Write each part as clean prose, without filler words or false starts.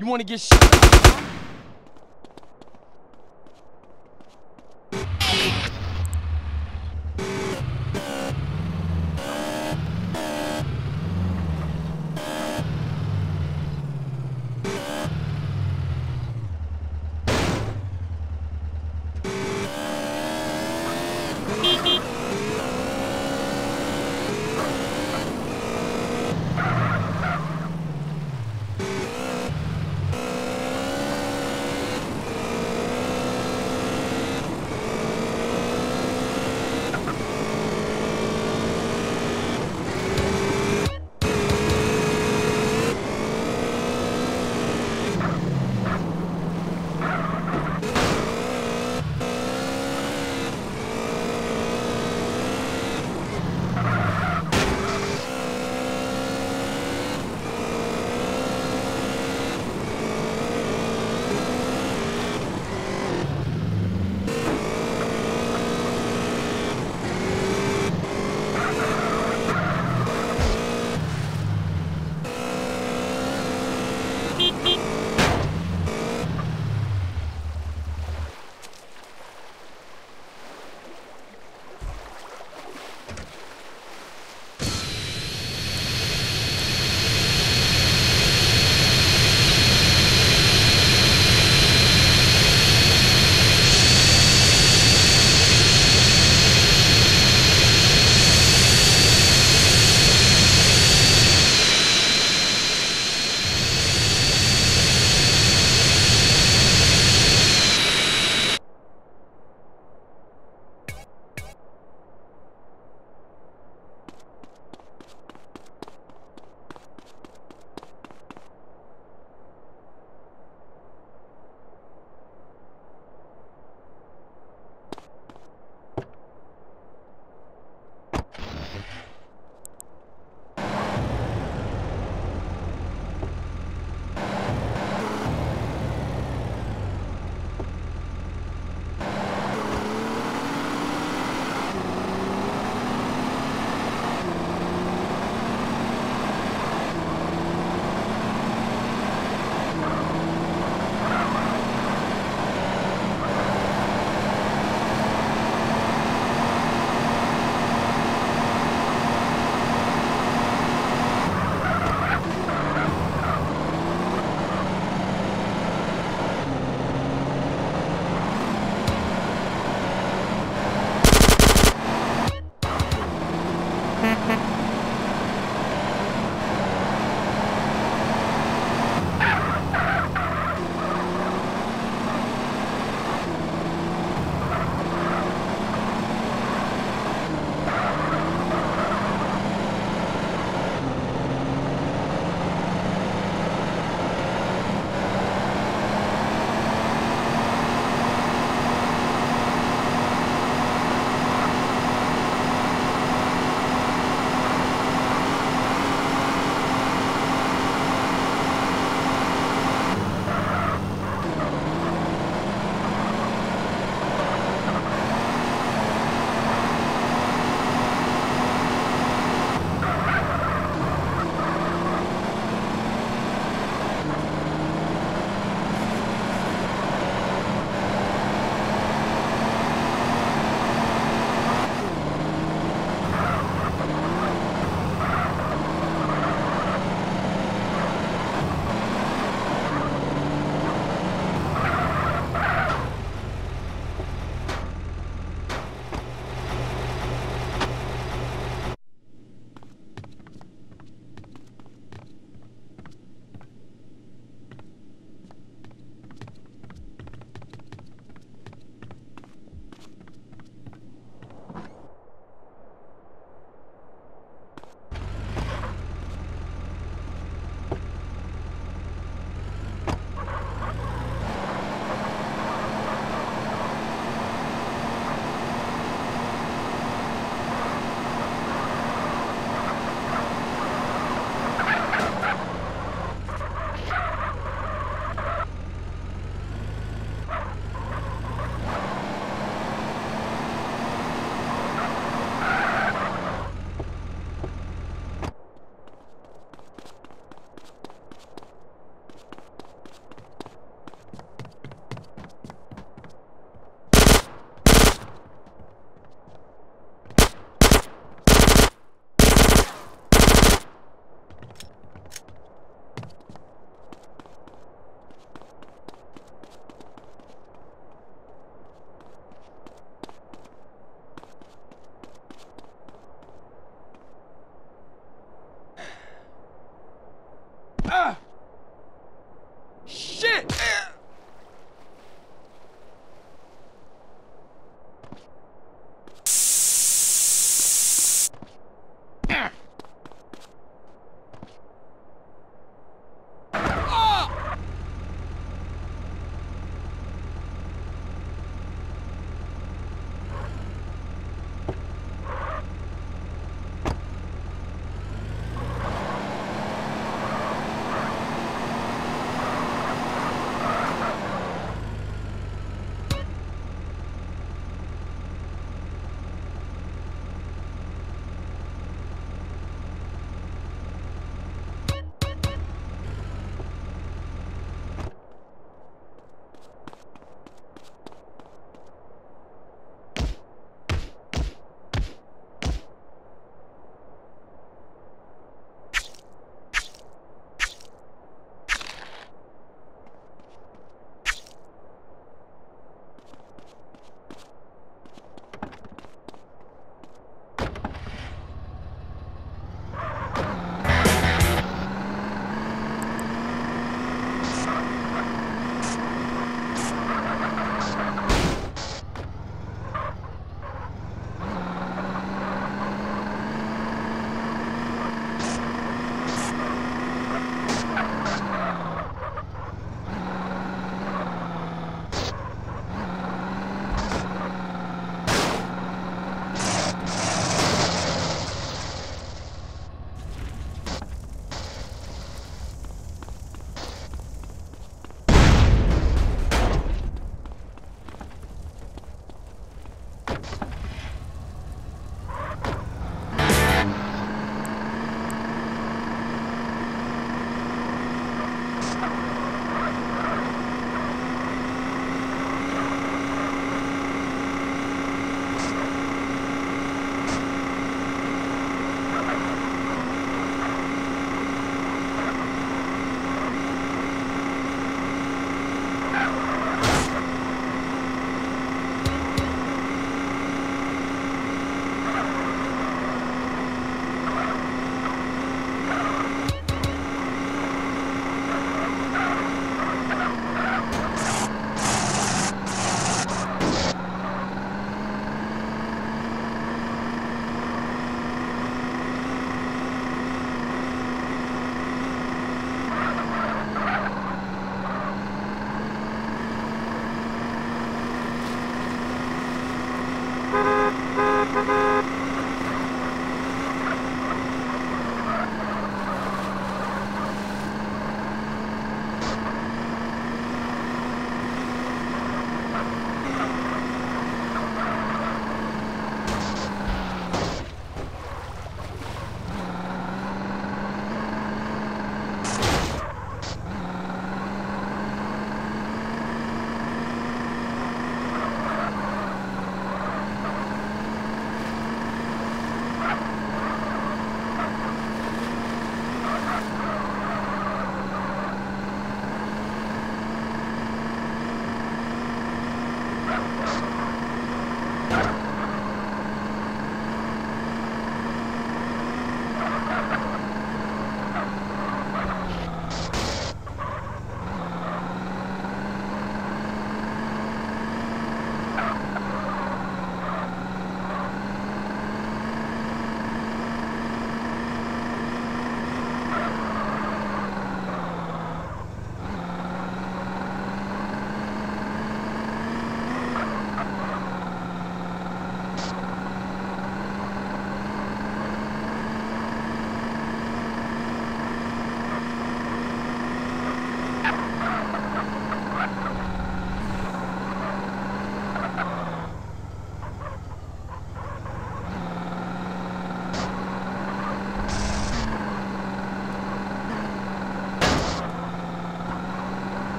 You want to get shot?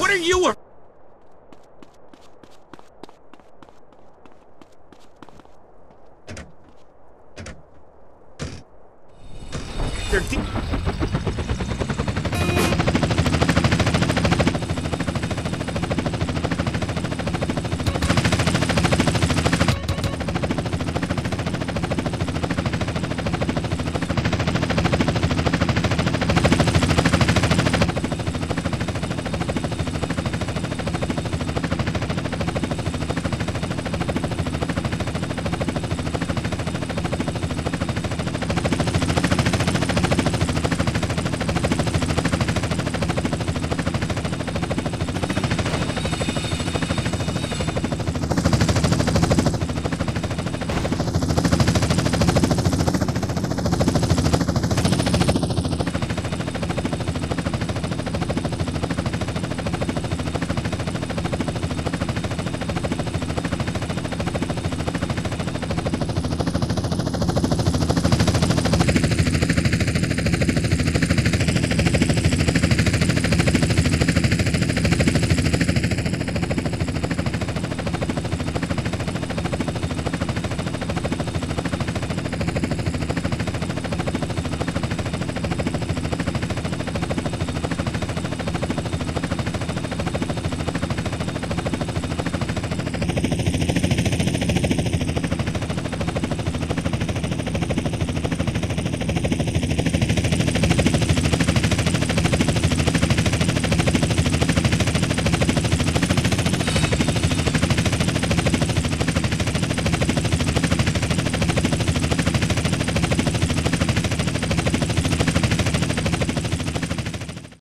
What are you?